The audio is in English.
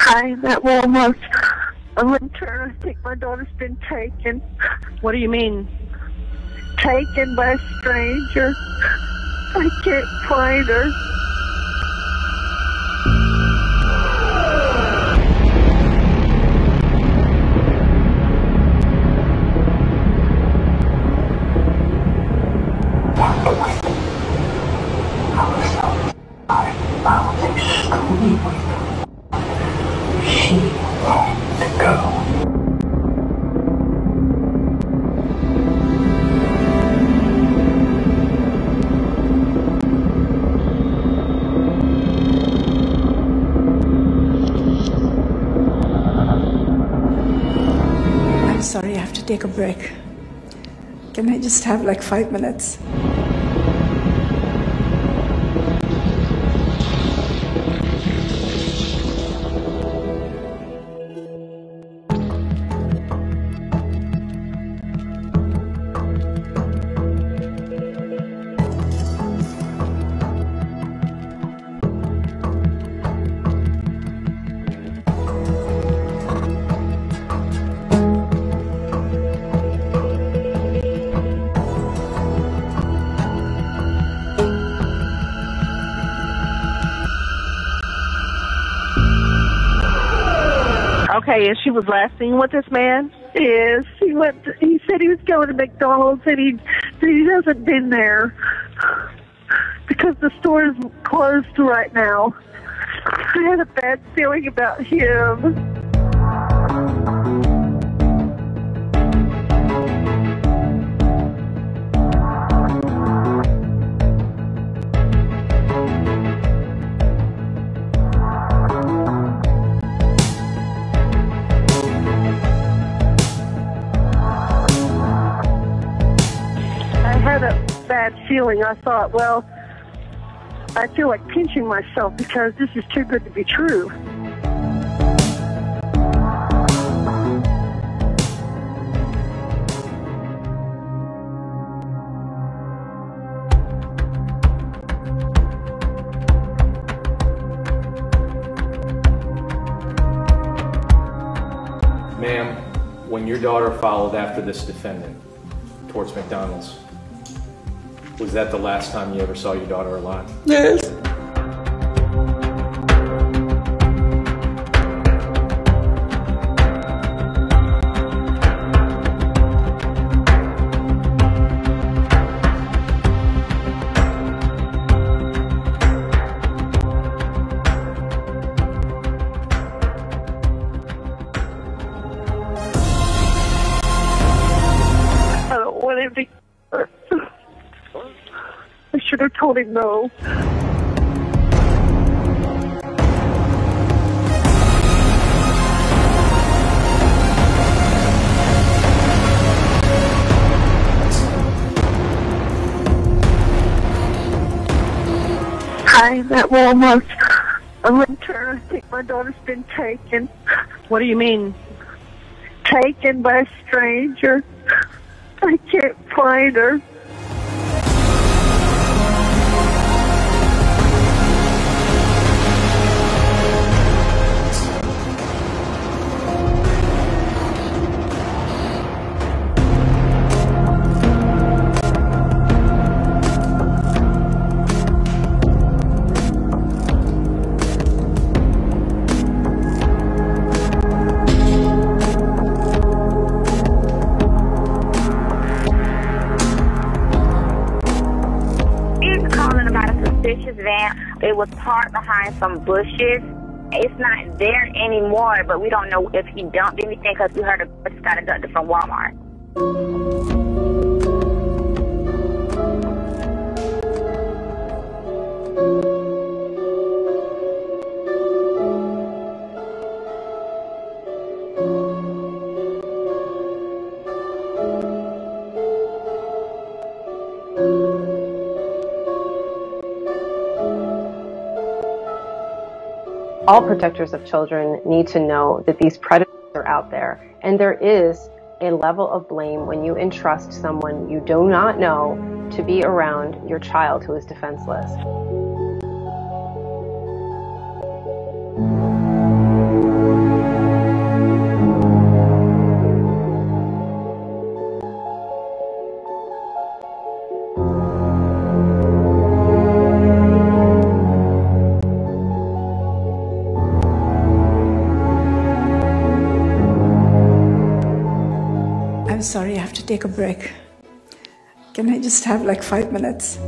time at Walmart. A winter, I think my daughter's been taken. What do you mean? Taken by a stranger. I can't find her. Sorry, I have to take a break. Can I just have like 5 minutes? Okay, and she was last seen with this man? Yes, he went. He said he was going to McDonald's, and he hasn't been there because the store is closed right now. I had a bad feeling about him. Bad feeling. I thought, well, I feel like pinching myself because this is too good to be true. Ma'am, when your daughter followed after this defendant towards McDonald's, was that the last time you ever saw your daughter alive? Yes. I don't want to be hurt. I should have told him no. I'm at Walmart. A winter, I think my daughter's been taken. What do you mean? Taken by a stranger. I can't find her. It was parked behind some bushes. It's not there anymore, but we don't know if he dumped anything because we heard a bus got abducted from Walmart. All protectors of children need to know that these predators are out there, and there is a level of blame when you entrust someone you do not know to be around your child who is defenseless. I'm sorry, I have to take a break. Can I just have like 5 minutes?